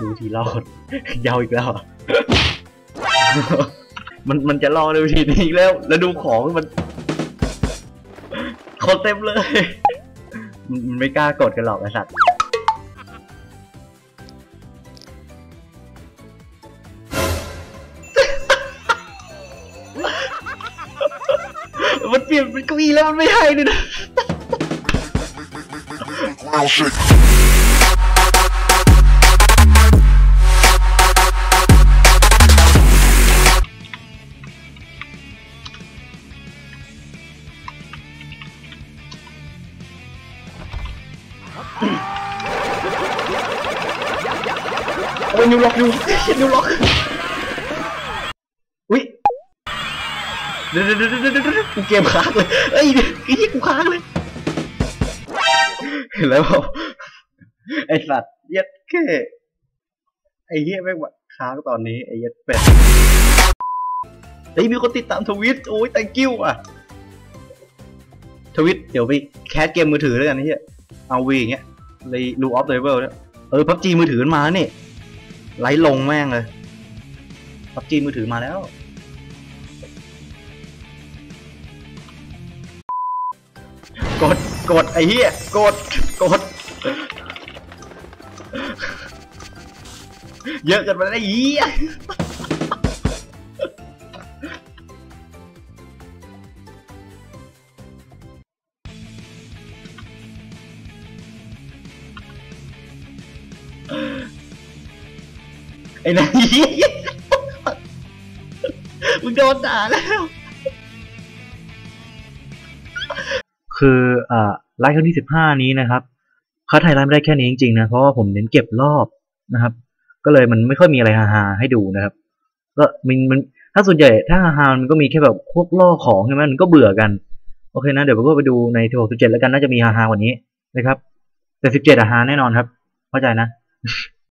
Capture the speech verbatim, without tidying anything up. ดูทีรอดยาวอีกแล้วมันมันจะรอดเลยทีนี้อีกแล้วแล้วดูของมันโคตรเต็มเลยมันไม่กล้ากดกันหรอกไอ้สัตว์มันเปลี่ยนเป็นเก้าอี้แล้วมันไม่ให้เลยนะโอ้ยนิวล็อกนิวนิวล็อกอุ้ยเดี๋ยวเดี๋ยวเดี๋ยวเดี๋ยวกูเกมค้างเลยเอ้ยไอ้เหี้ยกูค้างเลยแล้วไอ้สัตว์ยัดแค่ไอ้เหี้ยแม่งวะค้างตอนนี้ไอ้ยัดเป็ดไอ้มีคนติดตามทวิตโอ้ย thank you อ่ะทวิตเดี๋ยวไปแคสเกมมือถือแล้วกันไอ้เหี้ยเอาวีอย่างเงี้ยเลยรูออฟเลเวลเนี่ยเออพับจีมือถือมาเนี่ยไล่ลงแม่งเลยพับจีมือถือมาแล้วกดกดไอ้เหี้ยกดกดเยอะกันไปได้ยี่ไอ้นายมึงโดนด่าแล้วคืออ่าไลฟ์ครั้งที่สิบห้านี้นะครับคัดไฮไลท์ไม่ได้แค่นี้จริงๆนะเพราะว่าผมเน้นเก็บรอบนะครับก็เลยมันไม่ค่อยมีอะไรฮาๆให้ดูนะครับก็มันมันถ้าส่วนใหญ่ถ้าฮาๆมันก็มีแค่แบบพวกล่อของใช่ไหมมันก็เบื่อกันโอเคนะเดี๋ยวผมก็ไปดูในที่หกสิบเจ็ดแล้วกันน่าจะมีฮาๆกว่านี้นะครับแต่สิบเจ็ดฮาแน่นอนครับเข้าใจนะ